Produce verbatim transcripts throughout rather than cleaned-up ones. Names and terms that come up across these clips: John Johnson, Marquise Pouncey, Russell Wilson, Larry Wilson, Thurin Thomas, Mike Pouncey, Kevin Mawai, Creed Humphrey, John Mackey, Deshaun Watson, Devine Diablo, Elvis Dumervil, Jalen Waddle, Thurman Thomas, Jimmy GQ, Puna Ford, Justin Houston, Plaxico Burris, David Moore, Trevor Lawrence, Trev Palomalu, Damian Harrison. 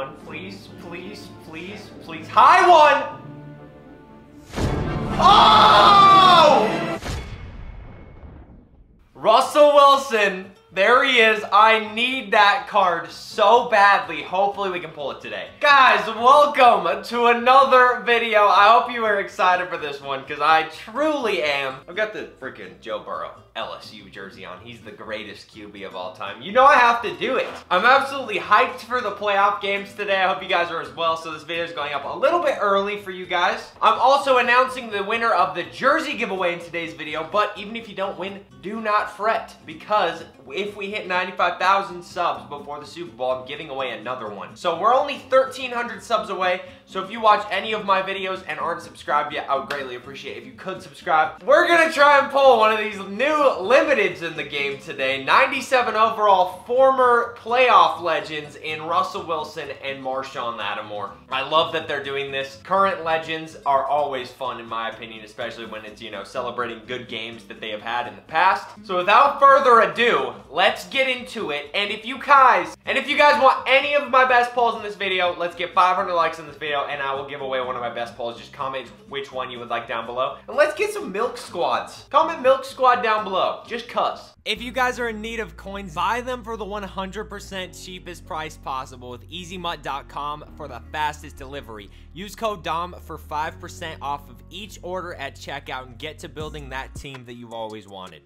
one, please, please, please, please. High one! Oh! Russell Wilson, there he is. I need that card so badly. Hopefully we can pull it today. Guys, welcome to another video. I hope you are excited for this one because I truly am. I've got the freaking Joe Burrow L S U jersey on. He's the greatest Q B of all time. You know I have to do it. I'm absolutely hyped for the playoff games today. I hope you guys are as well. So this video is going up a little bit early for you guys. I'm also announcing the winner of the jersey giveaway in today's video, but even if you don't win, do not fret, because if we hit ninety-five thousand subs before the Super Bowl, I'm giving away another one. So we're only thirteen hundred subs away, so if you watch any of my videos and aren't subscribed yet, I would greatly appreciate it if you could subscribe. We're gonna try and pull one of these new limiteds in the game today. ninety-seven overall former playoff legends in Russell Wilson and Marshon Lattimore. I love that they're doing this. Current legends are always fun in my opinion, especially when it's, you know, celebrating good games that they have had in the past. So without further ado, let's get into it. And if you guys, and if you guys want any of my best polls in this video, let's get five hundred likes in this video and I will give away one of my best polls. Just comment which one you would like down below. And let's get some milk squads. Comment milk squad down below. Below, just cuz. If you guys are in need of coins, buy them for the one hundred percent cheapest price possible with easy mutt dot com for the fastest delivery. Use code D O M for five percent off of each order at checkout and get to building that team that you've always wanted.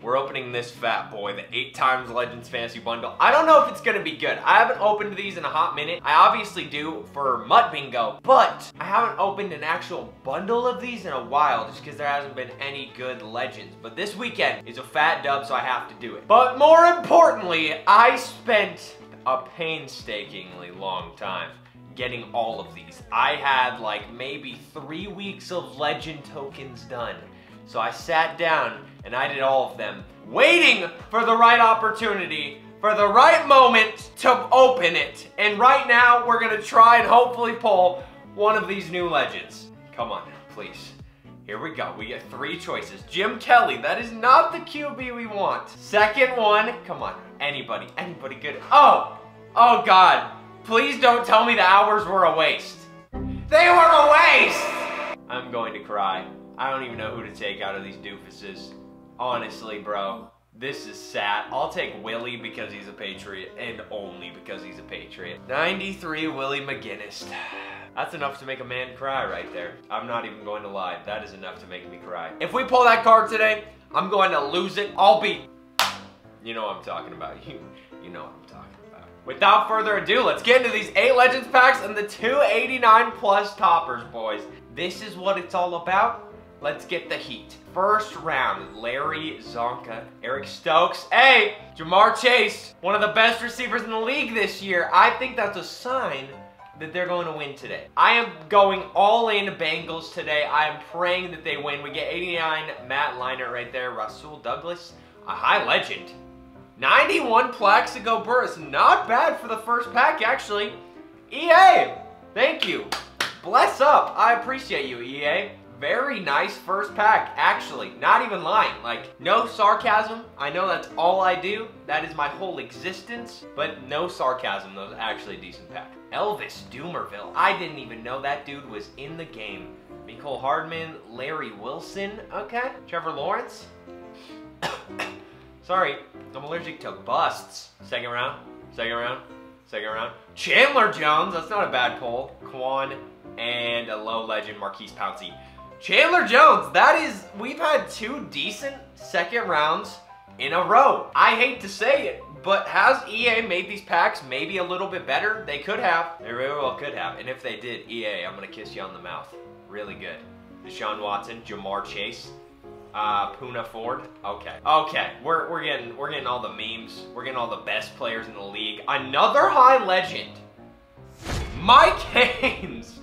We're opening this fat boy, the eight times Legends Fantasy Bundle. I don't know if it's gonna be good. I haven't opened these in a hot minute. I obviously do for Mutt Bingo, but I haven't opened an actual bundle of these in a while just because there hasn't been any good Legends. But this weekend is a fat dub, so I have to do it. But more importantly, I spent a painstakingly long time getting all of these. I had like maybe three weeks of Legend tokens done. So I sat down and I did all of them, waiting for the right opportunity, for the right moment to open it. And right now, we're gonna try and hopefully pull one of these new legends. Come on, please. Here we go, we get three choices. Jim Kelly, that is not the Q B we want. Second one, come on, anybody, anybody good. Oh, oh God, please don't tell me the hours were a waste. They were a waste! I'm going to cry. I don't even know who to take out of these doofuses. Honestly, bro, this is sad. I'll take Willie because he's a Patriot and only because he's a Patriot. ninety-three Willie McGinnis. That's enough to make a man cry right there. I'm not even going to lie. That is enough to make me cry. If we pull that card today, I'm going to lose it. I'll be, you know what I'm talking about. You, you know what I'm talking about. Without further ado, let's get into these eight Legends packs and the two eighty-nine plus toppers, boys. This is what it's all about. Let's get the heat. First round, Larry Zonka, Eric Stokes. Hey, Jamar Chase, one of the best receivers in the league this year. I think that's a sign that they're going to win today. I am going all in Bengals today. I am praying that they win. We get eighty-nine Matt Liner right there. Rasul Douglas, a high legend. ninety-one Plaxico Burris, not bad for the first pack actually. E A, thank you. Bless up, I appreciate you, E A. Very nice first pack, actually. Not even lying, like, no sarcasm. I know that's all I do. That is my whole existence, but no sarcasm. That was actually a decent pack. Elvis Dumervil. I didn't even know that dude was in the game. Nicole Hardman, Larry Wilson, okay. Trevor Lawrence. Sorry, I'm allergic to busts. Second round, second round, second round. Chandler Jones, that's not a bad pull. Quan and a low legend, Marquise Pouncey. Chandler Jones, that is, we've had two decent second rounds in a row. I hate to say it, but has E A made these packs maybe a little bit better? They could have. They really well could have. And if they did, E A, I'm gonna kiss you on the mouth. Really good. Deshaun Watson, Jamar Chase, uh, Puna Ford. Okay, okay. We're we're getting we're getting all the memes. We're getting all the best players in the league. Another high legend, Mike Haynes.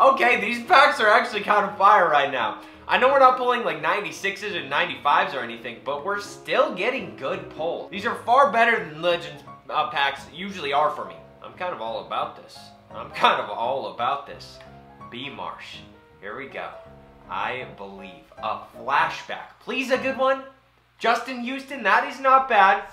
Okay, these packs are actually kind of fire right now. I know we're not pulling like ninety-sixes and ninety-fives or anything, but we're still getting good pulls. These are far better than Legends uh, packs usually are for me. I'm kind of all about this. I'm kind of all about this. B Marsh, here we go. I believe a flashback. Please a good one. Justin Houston, that is not bad.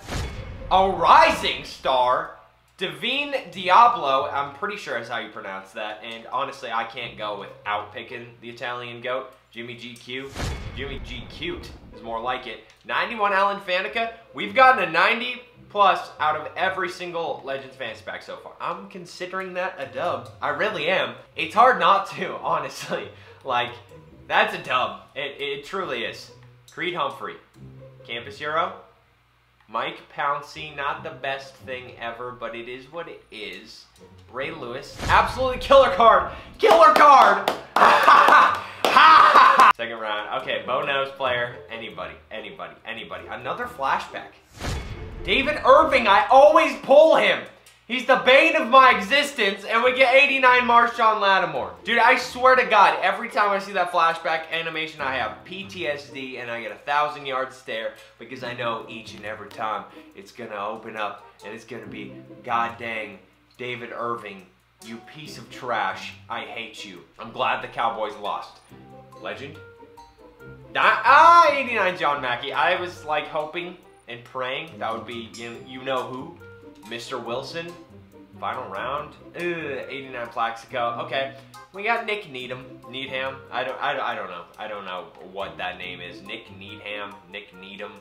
A rising star. Devine Diablo, I'm pretty sure is how you pronounce that, and honestly, I can't go without picking the Italian goat. Jimmy G Q, Jimmy G Q is more like it. ninety-one Alan Faneca, we've gotten a ninety plus out of every single Legends Fantasy Pack so far. I'm considering that a dub. I really am. It's hard not to, honestly. Like, that's a dub. It, it truly is. Creed Humphrey, Campus Hero. Mike Pouncey, not the best thing ever, but it is what it is. Ray Lewis, absolutely killer card, killer card! Second round, okay, Bo Nose player, anybody, anybody, anybody. Another flashback. David Irving, I always pull him. He's the bane of my existence, and we get eighty-nine Marshon Lattimore. Dude, I swear to God, every time I see that flashback animation, I have P T S D, and I get a thousand yard stare, because I know each and every time it's gonna open up, and it's gonna be, God dang, David Irving, you piece of trash, I hate you. I'm glad the Cowboys lost. Legend? Ah, eighty-nine John Mackey. I was like hoping and praying that would be you, you know who. Mister Wilson, final round. Ugh, eighty-nine Plaxico. Okay, we got Nick Needham, Needham. I don't, I don't, I don't know. I don't know what that name is. Nick Needham, Nick Needham.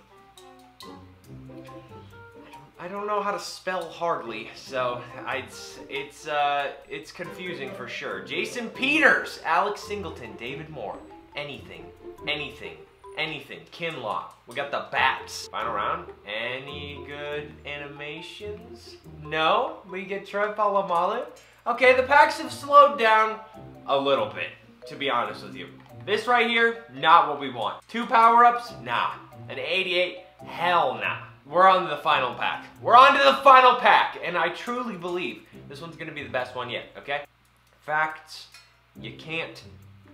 I don't know how to spell hardly, so I, it's it's uh it's confusing for sure. Jason Peters, Alex Singleton, David Moore. Anything, anything. Anything. Kinlaw. We got the bats. Final round. Any good animations? No. We get Trev Palomalu. Okay, the packs have slowed down a little bit, to be honest with you. This right here, not what we want. Two power-ups? Nah. An eighty-eight? Hell nah. We're on to the final pack. We're on to the final pack, and I truly believe this one's gonna be the best one yet, okay? Facts. You can't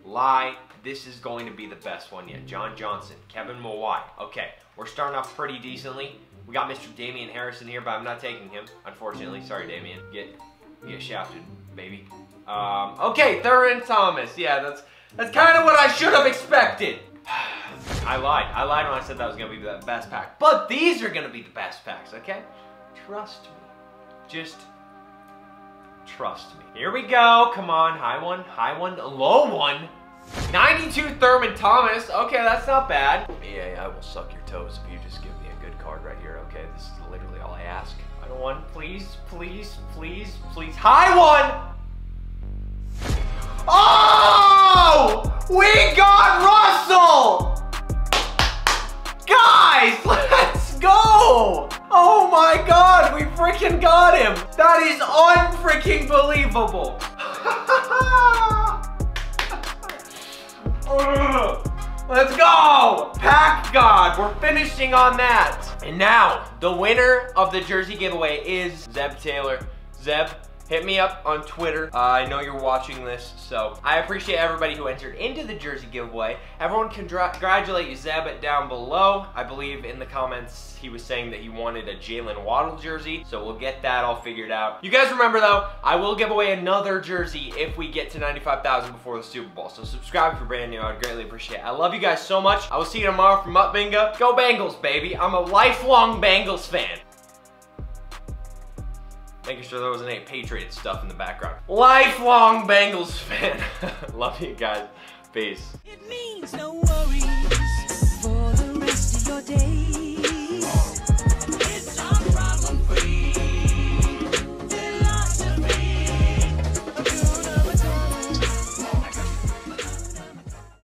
lie. This is going to be the best one yet. John Johnson, Kevin Mawai. Okay, we're starting off pretty decently. We got Mister Damian Harrison here, but I'm not taking him, unfortunately. Sorry, Damian. Get, get shafted, baby. Um, okay, Thurin Thomas. Yeah, that's that's kind of what I should have expected. I lied. I lied when I said that was going to be the best pack. But these are going to be the best packs, okay? Trust me. Just trust me. Here we go. Come on. High one, high one, low one. ninety-two Thurman Thomas. Okay, that's not bad. Yeah, I will suck your toes if you just give me a good card right here. Okay, this is literally all I ask. Final one. Please, please, please, please. High one! Oh! We got Russell! Guys, let's go! Oh my God, we freaking got him! That is unfreaking believable! Let's go! Pack God, we're finishing on that. And now, the winner of the jersey giveaway is Zeb Taylor. Zeb, hit me up on Twitter. Uh, I know you're watching this, so I appreciate everybody who entered into the jersey giveaway. Everyone can congratulate you, Zeb, down below. I believe in the comments he was saying that he wanted a Jalen Waddle jersey, so we'll get that all figured out. You guys remember though, I will give away another jersey if we get to ninety-five thousand before the Super Bowl, so subscribe if you're brand new. I'd greatly appreciate it. I love you guys so much. I will see you tomorrow from Up Bingo. Go Bengals, baby. I'm a lifelong Bengals fan. Making sure there wasn't any Patriots stuff in the background. Lifelong Bengals fan. Love you guys. Peace. It means no